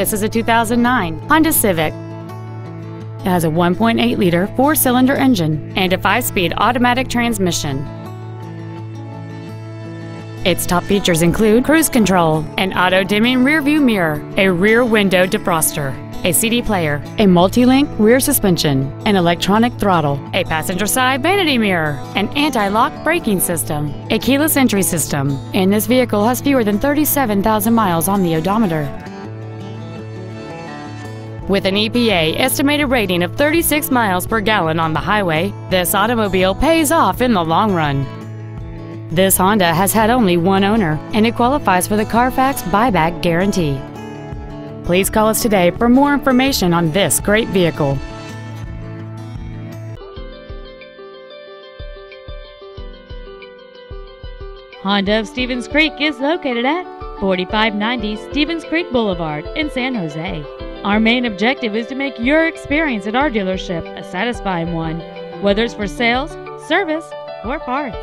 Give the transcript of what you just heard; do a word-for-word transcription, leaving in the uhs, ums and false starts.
This is a two thousand nine Honda Civic. It has a one point eight liter four-cylinder engine and a five-speed automatic transmission. Its top features include cruise control, an auto-dimming rearview mirror, a rear window defroster, a C D player, a multi-link rear suspension, an electronic throttle, a passenger side vanity mirror, an anti-lock braking system, a keyless entry system, and this vehicle has fewer than thirty-seven thousand miles on the odometer. With an E P A estimated rating of thirty-six miles per gallon on the highway, this automobile pays off in the long run. This Honda has had only one owner, and it qualifies for the Carfax buyback guarantee. Please call us today for more information on this great vehicle. Honda of Stevens Creek is located at forty-five ninety Stevens Creek Boulevard in San Jose. Our main objective is to make your experience at our dealership a satisfying one, whether it's for sales, service, or parts.